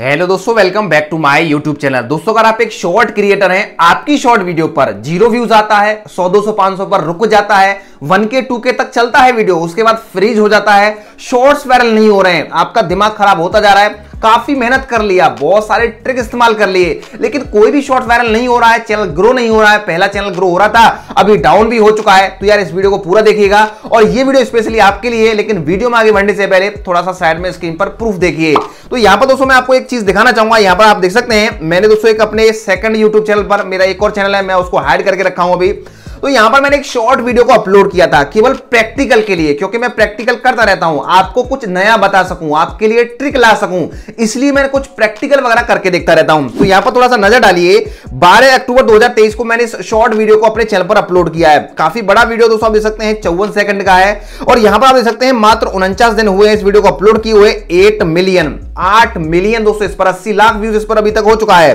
Hello दोस्तों, welcome back to my YouTube channel. दोस्तों, अगर आप एक शॉर्ट क्रिएटर हैं, आपकी शॉर्ट वीडियो पर 0 व्यूज आता है, 100 200 500 पर रुक जाता है, 1K 2K तक चलता है वीडियो, उसके बाद फ्रीज हो जाता है, शॉर्ट्स वायरल नहीं हो रहे हैं, आपका दिमाग खराब होता जा रहा है, काफी मेहनत कर लिया, बहुत सारे ट्रिक इस्तेमाल कर लिए, लेकिन कोई भी शॉर्ट वायरल नहीं हो रहा है, चैनल ग्रो नहीं हो रहा है। पहला चैनल ग्रो हो रहा था, अभी डाउन भी हो चुका है। तो यार, इस वीडियो को पूरा देखिएगा और ये वीडियो स्पेशली आपके लिए। लेकिन वीडियो में आगे बढ़ने से पहले थोड़ा सा साइड में स्क्रीन पर प्रूफ देखिए। तो यहाँ पर दोस्तों मैं आपको एक चीज दिखाना चाहूंगा। यहाँ पर आप देख सकते हैं, मैंने दोस्तों एक अपने सेकंड यूट्यूब चैनल पर, मेरा एक और चैनल है, मैं उसको हाइड करके रखा हूं अभी। तो यहां पर मैंने एक शॉर्ट वीडियो को अपलोड किया था केवल प्रैक्टिकल के लिए, क्योंकि मैं प्रैक्टिकल करता रहता हूं, आपको कुछ नया बता सकूं, आपके लिए ट्रिक ला सकूं, इसलिए मैं कुछ प्रैक्टिकल वगैरह करके देखता रहता हूं। तो यहां पर थोड़ा सा नजर डालिए, 12 अक्टूबर 2023 को मैंने इस शॉर्ट वीडियो को अपने चैनल पर अपलोड किया है। काफी बड़ा वीडियो दोस्तों आप देख सकते हैं, 54 सेकंड का है। और यहां पर आप देख सकते हैं मात्र 49 दिन हुए हैं इस वीडियो को अपलोड किए हुए। 8 मिलियन दोस्तों इस पर, 80 लाख व्यूज इस पर अभी तक हो चुका है।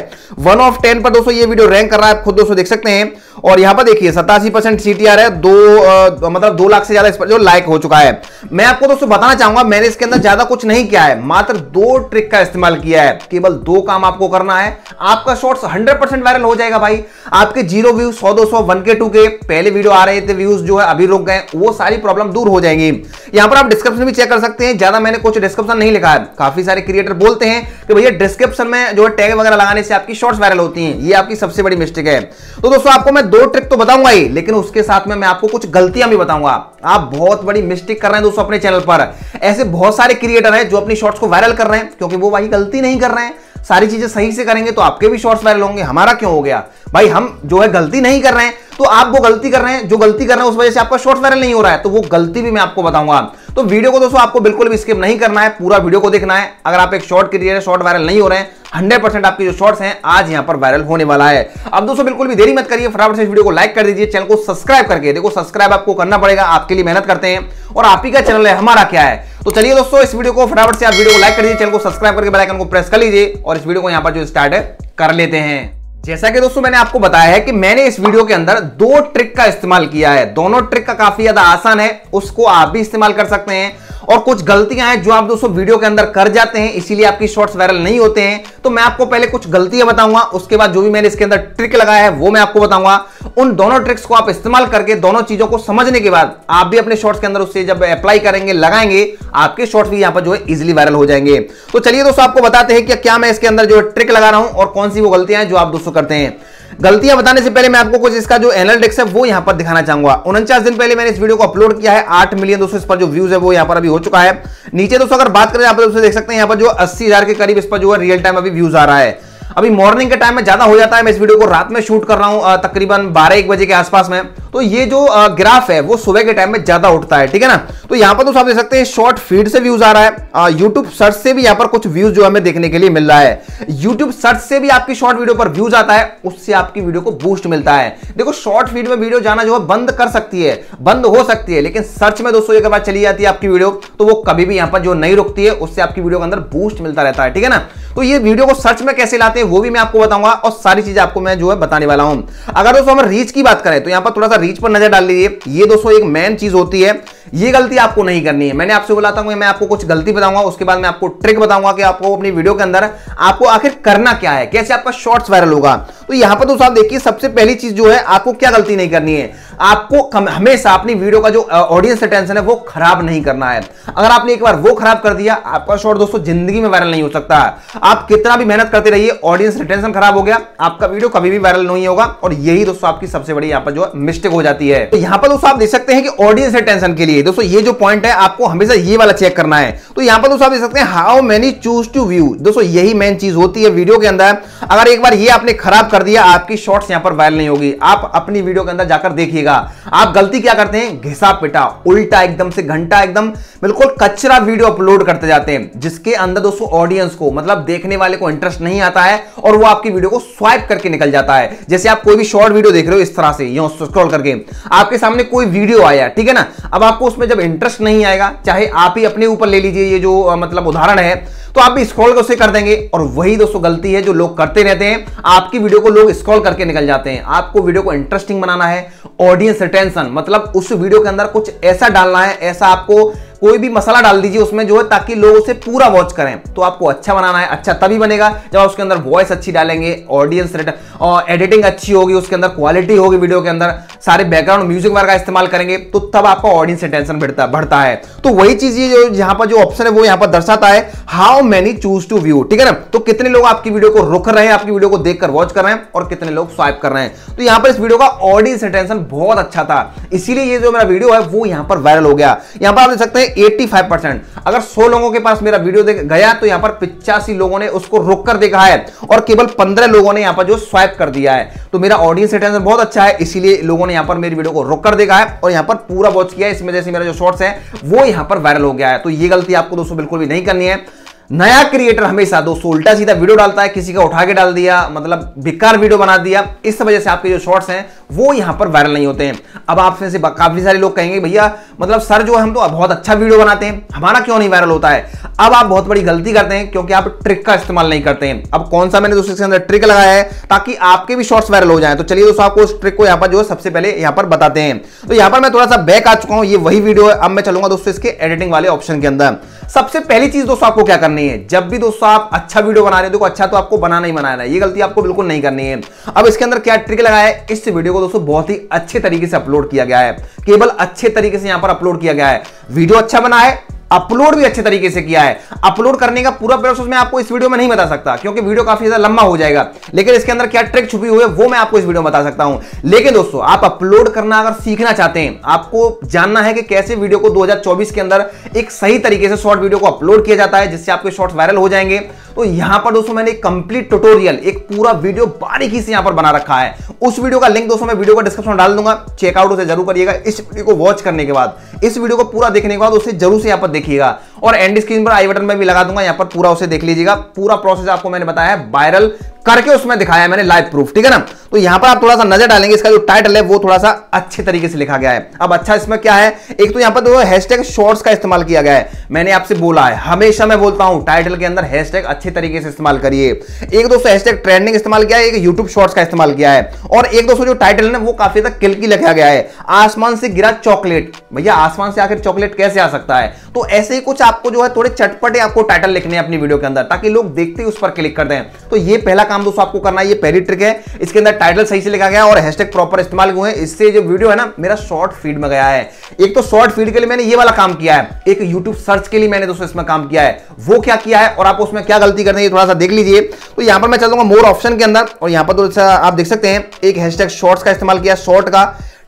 1 ऑफ 10 पर दोस्तों ये वीडियो रैंक कर रहा है, आप खुद दोस्तों देख सकते हैं। और यहां पर देखिए 87% CTR है, 2 लाख से ज्यादा इस पर जो लाइक हो चुका है। मैं आपको दोस्तों बताना चाहूंगा, मैंने इसके अंदर ज्यादा कुछ नहीं किया है, मात्र 2 ट्रिक का इस्तेमाल किया है। केवल 2 काम आपको करना है, आपका शॉर्ट्स 100% वायरल हो जाएगा भाई। आपके 0 व्यूज, 100 200 1K 2K पहले वीडियो आ रहे थे, व्यूज जो है अभी रुक गए, वो सारी प्रॉब्लम दूर हो जाएंगी। यहां पर आप डिस्क्रिप्शन भी चेक कर सकते हैं, ज्यादा मैंने कुछ डिस्क्रिप्शन नहीं लिखा है। काफी सारे क्रिएटर बोलते हैं कि भैया डिस्क्रिप्शन में जो है टैग वगैरह लगाने से आपकी शॉर्ट्स वायरल होती हैं, ये आपकी सबसे बड़ी मिस्टेक है। तो दोस्तों आपको मैं 2 ट्रिक तो बताऊंगा ही, लेकिन उसके साथ में मैं आपको कुछ गलतियां भी बताऊंगा। आप बहुत बड़ी मिस्टेक कर रहे हैं दोस्तों अपने चैनल पर। ऐसे बहुत सारे क्रिएटर हैं जो अपनी शॉर्ट्स को वायरल कर रहे हैं, क्योंकि वो वही गलती नहीं कर रहे हैं। सारी चीजें सही से करेंगे तो आपके भी शॉर्ट्स वायरल होंगे। हमारा क्यों हो गया भाई, हम जो है गलती नहीं कर रहे हैं, तो आप वो गलती कर रहे हैं, जो गलती कर रहे हैं उस वजह से आपका शॉर्ट्स वायरल नहीं हो रहा है। तो वो गलती भी मैं आपको बताऊंगा। तो वीडियो को दोस्तों आपको बिल्कुल भी स्किप नहीं करना है, पूरा वीडियो को देखना है। अगर आप एक शॉर्ट क्रिएटर, शॉर्ट वायरल नहीं हो रहे हैं, 100% आपके जो शॉर्ट्स हैं आज यहां पर वायरल होने वाला है। अब दोस्तों बिल्कुल भी देरी मत करिए, फटाफट से इस वीडियो को लाइक कर दीजिए, चैनल को सब्सक्राइब करके देखो, सब्सक्राइब आपको करना पड़ेगा, आपके लिए मेहनत करते हैं और आप ही का चैनल है, हमारा क्या है। तो चलिए दोस्तों, इस वीडियो को फटाफट से आप वीडियो को लाइक कर दीजिए, चैनल को सब्सक्राइब करके बेल आइकन को प्रेस कर लीजिए और इस वीडियो को यहां पर जो स्टार्ट कर लेते हैं। जैसा कि दोस्तों मैंने आपको बताया है कि मैंने इस वीडियो के अंदर 2 ट्रिक का इस्तेमाल किया है। दोनों ट्रिक का काफी ज्यादा आसान है, उसको आप भी इस्तेमाल कर सकते हैं। और कुछ गलतियां हैं जो आप दोस्तों वीडियो के अंदर कर जाते हैं, इसीलिए आपकी शॉर्ट्स वायरल नहीं होते हैं। तो मैं आपको पहले कुछ गलतियां बताऊंगा, उसके बाद जो भी मैंने इसके अंदर ट्रिक लगाया है वो मैं आपको बताऊंगा। उन दोनों ट्रिक्स को आप इस्तेमाल करके, दोनों चीजों को समझने के बाद आप भी अपने शॉर्ट्स के अंदर उससे जब अप्लाई करेंगे, लगाएंगे, आपके शॉर्ट्स भी यहां पर जो है इजिली वायरल हो जाएंगे। तो चलिए दोस्तों आपको बताते हैं कि क्या मैं इसके अंदर जो ट्रिक लगा रहा हूं और कौन सी वो गलतियां हैं जो आप दोस्तों करते हैं। गलतियां बताने से पहले मैं आपको कुछ इसका जो एनालिटिक्स है वो यहां पर दिखाना चाहूंगा। 49 दिन पहले मैंने इस वीडियो को अपलोड किया है, 8 मिलियन दोस्तों इस पर जो व्यूज है वो यहां पर अभी हो चुका है। नीचे दोस्तों अगर बात करें, यहां पर दोस्तों देख सकते हैं, यहां पर जो 80,000 के करीब इस पर जो है रियल टाइम अभी व्यूज आ रहा है। अभी मॉर्निंग के टाइम में ज्यादा हो जाता है, मैं इस वीडियो को रात में शूट कर रहा हूं, तकरीबन 12-1 बजे के आसपास में। तो ये जो ग्राफ है वो सुबह के टाइम में ज्यादा उठता है, ठीक है ना। तो यहाँ पर दोस्तों आप देख सकते हैं शॉर्ट फीड से व्यूज आ रहा है, यूट्यूब सर्च से भी यहाँ पर कुछ व्यूज जो हमें देखने के लिए मिल रहा है। यूट्यूब सर्च से भी आपकी शॉर्ट वीडियो पर व्यूज आता है, उससे आपकी वीडियो को बूस्ट मिलता है। देखो, शॉर्ट फीड में वीडियो जाना जो है बंद कर सकती है, बंद हो सकती है, लेकिन सर्च में दोस्तों एक बार चली जाती है आपकी वीडियो, तो वो कभी भी यहाँ पर जो नहीं रुकती है, उससे आपकी वीडियो के अंदर बूस्ट मिलता रहता है, ठीक है ना। तो ये वीडियो को सर्च में कैसे लाते हैं वो भी मैं आपको बताऊंगा और सारी चीजें आपको मैं जो है बताने वाला हूं। अगर दोस्तों हम रीच की बात करें तो यहाँ पर थोड़ा सा रीच पर नजर डाल लीजिए। ये दोस्तों एक मेन चीज होती है, ये गलती आपको नहीं करनी है। मैंने आपसे बोला था मैं आपको कुछ गलती बताऊंगा, उसके बाद मैं आपको ट्रिक बताऊंगा कि आपको अपनी वीडियो के अंदर आपको आखिर करना क्या है, कैसे आपका शॉर्ट्स वायरल होगा। तो यहां पर दोस्तों आप देखिए, सबसे पहली चीज जो है आपको क्या गलती नहीं करनी है, आपको हमेशा अपनी वीडियो का जो ऑडियंस अटेंशन है वो खराब नहीं करना है। अगर आपने एक बार वो खराब कर दिया, आपका शॉर्ट दोस्तों जिंदगी में वायरल नहीं हो सकता। आप कितना भी मेहनत करते रहिए, ऑडियंस रिटेंशन खराब हो गया, आपका वीडियो कभी भी वायरल नहीं होगा। और यही दोस्तों आपकी सबसे बड़ी यहाँ पर जो मिस्टेक हो जाती है। तो यहाँ पर दोस्तों आप देख सकते हैं कि ऑडियंस रिटेंशन के लिए दोस्तों ये जो पॉइंट है आपको हमेशा ये वाला चेक करना है। तो यहाँ पर दोस्तों आप देख सकते हैं how many choose to view, दोस्तों यही मेन चीज होती है वीडियो के अंदर। अगर एक बार ये आपने खराब कर दिया, आपकी शॉर्ट्स यहाँ पर वायरल नहीं होगी। आप अपनी वीडियो के अंदर जाकर देखिए, आप गलती क्या करते हैं, घिसा पिटा उल्टा एकदम से घंटा एकदम बिल्कुल कचरा वीडियो अपलोड करते जाते हैं, जिसके अंदर दोस्तों ऑडियंस को मतलब देखने वाले को इंटरेस्ट नहीं आता है और वो आपकी वीडियो को स्वाइप करके निकल जाता है। जैसे आप कोई भी शॉर्ट वीडियो देख रहे हो, इस तरह से यूं स्क्रॉल करके आपके सामने कोई वीडियो आया, ठीक है ना। अब आपको उसमें जब इंटरेस्ट नहीं आएगा, चाहे आप ही अपने ऊपर ले लीजिए ये जो मतलब उदाहरण है, तो आप भी स्क्रॉल उसे कर देंगे। और वही दोस्तों गलती है जो लोग करते रहते हैं, आपकी वीडियो को लोग स्क्रॉल करके निकल जाते हैं। आपको वीडियो को इंटरेस्टिंग बनाना है, ऑडियंस रिटेंशन मतलब उस वीडियो के अंदर कुछ ऐसा डालना है, ऐसा आपको कोई भी मसाला डाल दीजिए उसमें जो है, ताकि लोग उसे पूरा वॉच करें। तो आपको अच्छा बनाना है, अच्छा तभी बनेगा जब उसके अंदर वॉइस अच्छी डालेंगे, ऑडियंस और एडिटिंग अच्छी होगी, उसके अंदर क्वालिटी होगी वीडियो के अंदर, सारे बैकग्राउंड म्यूजिक वगैरह का इस्तेमाल करेंगे, तो तब आपका ऑडियंस अटेंशन बढ़ता है। तो वही चीज जो यहाँ पर जो ऑप्शन है वो यहाँ पर दर्शाता है, how many choose to view, ठीक है ना। तो कितने लोग आपकी वीडियो को रुक रहे हैं, आपकी वीडियो को देखकर वॉच कर रहे हैं और कितने लोग स्वाइप कर रहे हैं। तो यहाँ पर इस वीडियो का ऑडियंस अटेंशन बहुत अच्छा था, इसीलिए ये जो मेरा वीडियो है वो यहाँ पर वायरल हो गया। यहाँ पर आप देख सकते हैं 85%, अगर 100 लोगों के पास मेरा वीडियो गया तो यहाँ पर 85 लोगों ने उसको रुक कर देखा है और केवल 15 लोगों ने यहाँ पर जो स्वाइप कर दिया है। तो मेरा ऑडियंस अटेंशन बहुत अच्छा है, इसीलिए लोगों ने यहाँ पर मेरी वीडियो को रुक कर देखा है और यहाँ पर पूरा वॉच किया है। इस वजह से मेरा जो शॉर्ट्स है वो यहाँ पर वायरल हो गया है। तो ये गलती आपको दोस्तों बिल्कुल भी नहीं करनी है। नया क्रिएटर हमेशा दोस्तों उल्टा सीधा वीडियो डालता है, किसी का उठा के डाल दिया, मतलब बेकार वीडियो बना दिया, इस वजह से आपके जो शॉर्ट्स हैं वो यहाँ पर वायरल नहीं होते हैं। अब आपसे से काफी सारे लोग कहेंगे भैया मतलब सर जो हम तो बहुत अच्छा वीडियो बनाते हैं, हमारा क्यों नहीं वायरल होता है। अब आप बहुत बड़ी गलती करते हैं क्योंकि आप ट्रिक का इस्तेमाल नहीं करते हैं। अब कौन सा मैंने दोस्तों इसके अंदर ट्रिक लगाया है ताकि आपके भी शॉर्ट्स वायरल हो जाए। तो चलिए दोस्तों आपको उस ट्रिक को यहाँ पर जो सबसे पहले यहाँ पर बताते हैं। तो यहाँ पर मैं थोड़ा सा बैक आ चुका हूँ, ये वही वीडियो है। अब मैं चलूंगा दोस्तों इसके एडिटिंग वाले ऑप्शन के अंदर। सबसे पहली चीज दोस्तों आपको क्या करनी है, जब भी दोस्तों आप अच्छा वीडियो बना रहे हो, देखो अच्छा तो आपको बनाना ही बनाना है, ये गलती आपको बिल्कुल नहीं करनी है। अब इसके अंदर क्या ट्रिक लगाया है, इस वीडियो को दोस्तों बहुत ही अच्छे तरीके से अपलोड किया गया है, केवल अच्छे तरीके से यहां पर अपलोड किया गया है, वीडियो अच्छा बना है, अपलोड भी अच्छे तरीके से किया है। अपलोड करने का पूरा प्रोसेस मैं आपको इस वीडियो में नहीं बता सकता क्योंकि वीडियो काफी ज्यादा लंबा हो जाएगा, लेकिन इसके अंदर क्या ट्रिक छुपी हुई है वो मैं आपको इस वीडियो में बता सकता हूं। लेकिन दोस्तों आप अपलोड करना अगर सीखना चाहते हैं, आपको जानना है कि कैसे वीडियो को 2024 के अंदर एक सही तरीके से शॉर्ट वीडियो को अपलोड किया जाता है जिससे आपके शॉर्ट्स वायरल हो जाएंगे, तो यहां पर दोस्तों मैंने एक कंप्लीट ट्यूटोरियल, एक पूरा वीडियो बारीकी से यहां पर बना रखा है। उस वीडियो का लिंक दोस्तों मैं वीडियो का डिस्क्रिप्शन में डाल दूंगा, चेकआउट उसे जरूर करिएगा। इस वीडियो को वॉच करने के बाद, इस वीडियो को पूरा देखने के बाद उसे जरूर से यहां पर देखिएगा और एंड स्क्रीन पर आई बटन में भी लगा दूंगा, यहां पर पूरा उसे देख लीजिएगा। पूरा प्रोसेस आपको मैंने बताया है, वायरल करके उसमें दिखाया है मैंने लाइव प्रूफ, ठीक है ना। तो यहां पर आप थोड़ा सा नजर डालेंगे, इसका जो टाइटल है वो थोड़ा सा अच्छे तरीके से लिखा गया है। अब अच्छा इसमें क्या है, एक तो यहां पर दो हैशटैग शॉर्ट्स का इस्तेमाल किया गया है। मैंने आपसे बोला है, हमेशा मैं बोलता हूं टाइटल के अंदर हैशटैग अच्छे तरीके से इस्तेमाल करिए। एक दोस्तों हैशटैग ट्रेंडिंग इस्तेमाल किया है, एक यूट्यूब शॉर्ट्स का इस्तेमाल किया है और एक दोस्तों जो टाइटल है वो काफी ज्यादा किलकी लिखा गया है, आसमान से गिरा चॉकलेट। भैया आसमान से आखिर चॉकलेट कैसे आ सकता है। तो ऐसे ही कुछ आपको जो है थोड़े चटपटे आपको टाइटल लिखने अपनी वीडियो के अंदर ताकि लोग देखते ही उस पर क्लिक कर दें। तो ये पहला काम दोस्तों आपको करना है, ये पहली ट्रिक है। इसके अंदर टाइटल सही से लिखा गया और हैशटैग प्रॉपर इस्तेमाल हुए हैं, इससे जो वीडियो है ना मेरा शॉर्ट फीड में गया है। एक तो शॉर्ट फीड के लिए मैंने ये वाला काम किया है, एक YouTube सर्च के लिए मैंने दोस्तों इसमें काम किया है। वो क्या किया है और आप उसमें क्या गलती करते हैं थोड़ा सा देख लीजिए। तो यहां पर मैं चलूंगा मोर ऑप्शन के अंदर और यहां पर दोस्तों आप देख सकते हैं एक हैशटैग शॉर्ट्स का इस्तेमाल किया, शॉर्ट का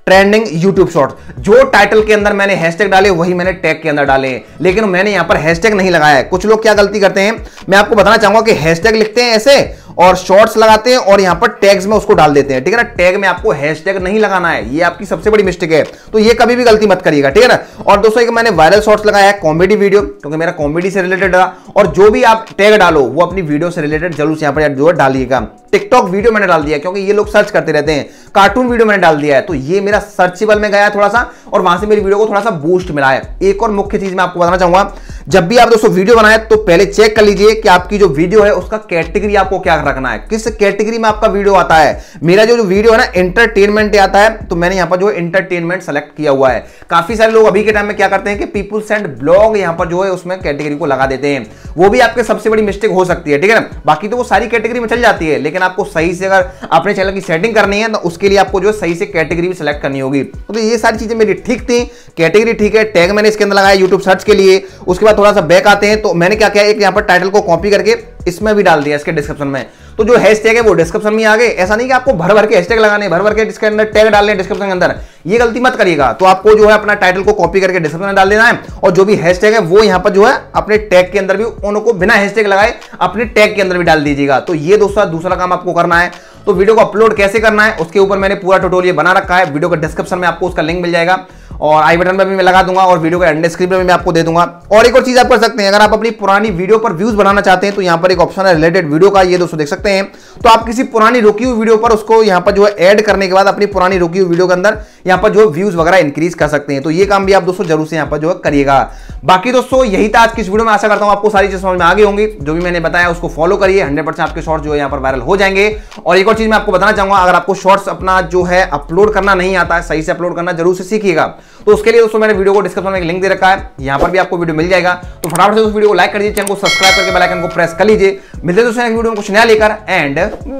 ट्रेंडिंग यूट्यूब शॉर्ट्स। जो टाइटल के अंदर मैंने हैशटैग डाले वही मैंने टैग के अंदर डाले, लेकिन मैंने यहां पर हैशटैग नहीं लगाया है। कुछ लोग क्या गलती करते हैं मैं आपको बताना चाहूंगा कि हैशटैग लिखते हैं ऐसे और शॉर्ट्स लगाते हैं और यहां पर टैग्स में उसको डाल देते हैं, ठीक है ना। टैग में आपको हैशटैग नहीं लगाना है, ये आपकी सबसे बड़ी मिस्टेक है। तो ये कभी भी गलती मत करिएगा, ठीक है ना। और दोस्तों एक मैंने वायरल शॉर्ट्स लगाया है कॉमेडी वीडियो, क्योंकि मेरा कॉमेडी से रिलेटेड रहा और जो भी आप टैग डालो वो अपनी वीडियो से रिलेटेड जरूर से यहाँ पर जो डालिएगा। टिकटॉक वीडियो मैंने डाल दिया क्योंकि ये लोग सर्च करते रहते हैं, कार्टून वीडियो मैंने डाल दिया है, तो ये मेरा सर्चेबल में गया थोड़ा सा और वहां से मेरी वीडियो को थोड़ा सा बूस्ट मिला है। एक और मुख्य चीज मैं आपको बताना चाहूंगा, जब भी आप दोस्तों वीडियो बनाए तो पहले चेक कर लीजिए कि आपकी जो वीडियो है उसका कैटेगरी आपको क्या रखना है, किस कैटेगरी में आपका वीडियो आता है। मेरा जो वीडियो है ना एंटरटेनमेंट आता है, तो मैंने यहां पर जो एंटरटेनमेंट सेलेक्ट किया हुआ है। काफी सारे लोग अभी के टाइम में क्या करते हैं कि पीपल्स एंड ब्लॉग यहां पर जो है उसमें कैटेगरी को लगा देते हैं, वो भी आपके सबसे बड़ी मिस्टेक हो सकती है, ठीक है ना। बाकी तो वो सारी कैटेगरी में चल जाती है, लेकिन आपको सही से अगर अपने चैनल की सेटिंग करनी है तो उसके लिए आपको जो सही से कैटेगरी भी सेलेक्ट करनी होगी। तो ये सारी चीजें मेरी ठीक थी, कैटेगरी ठीक है, टैग मैंने इसके अंदर लगाया यूट्यूब सर्च के लिए। उसके बाद थोड़ा सा बैक आते हैं तो मैंने क्या किया, एक यहां पर टाइटल को कॉपी करके इसमें भी डाल दिया इसके डिस्क्रिप्शन में। तो जो हैशटैग है वो डिस्क्रिप्शन में आ गए। ऐसा नहीं कि आपको भर भर के हैशटैग लगाने, भर भर के इसके अंदर टैग डालने डिस्क्रिप्शन के अंदर, ये गलती मत करिएगा। तो आपको जो है अपना टाइटल को कॉपी करके डिस्क्रिप्शन में डाल देना है और जो भी हैशटैग है वो यहाँ पर जो है अपने टैग के अंदर भी, उनको बिना हैशटैग लगाए अपने टैग के अंदर भी डाल दीजिएगा। तो ये दोस्तों दूसरा काम आपको करना है। तो वीडियो को अपलोड कैसे करना है उसके ऊपर मैंने पूरा ट्यूटोरियल बना रखा है, वीडियो के डिस्क्रिप्शन में आपको उसका लिंक मिल जाएगा और आई बटन पर भी मैं लगा दूंगा और वीडियो का एंड स्क्रीन पर मैं आपको दे दूंगा। और एक और चीज आप कर सकते हैं, अगर आप अपनी पुरानी वीडियो पर व्यूज बनाना चाहते हैं तो यहाँ पर एक ऑप्शन है रिलेटेड वीडियो का, ये दोस्तों देख सकते हैं। तो आप किसी पुरानी रुकी हुई वीडियो पर उसको यहाँ पर जो है ऐड करने के बाद अपनी पुरानी रुकी हुई वीडियो के अंदर यहाँ पर जो व्यूज वगैरह इंक्रीज कर सकते हैं। तो ये काम भी आप दोस्तों जरूर से यहाँ पर जो है करिएगा। बाकी दोस्तों यही था आज की इस वीडियो में, आशा करता हूँ आपको सारी चीज समझ में आ गई होंगी। जो भी मैंने बताया उसको फॉलो करिए, 100% आपके शॉर्ट्स जो है यहाँ पर वायरल हो जाएंगे। और एक और चीज मैं आपको बताना चाहूंगा, अगर आपको शॉर्ट्स अपना जो है अपलोड करना नहीं आता है, सही से अपलोड करना जरूर से सीखिएगा। तो उसके लिए दोस्तों मैंने वीडियो को डिस्क्रिप्शन में एक लिंक दे रखा है, यहाँ पर भी आपको वीडियो मिल जाएगा। तो फटाफट से उस वीडियो को लाइक कर दीजिए, चैनल को सब्सक्राइब करके बेल आइकन को प्रेस कर लीजिए। मिलते हैं दोस्तों नेक्स्ट वीडियो में कुछ नया लेकर, एंड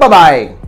बाय।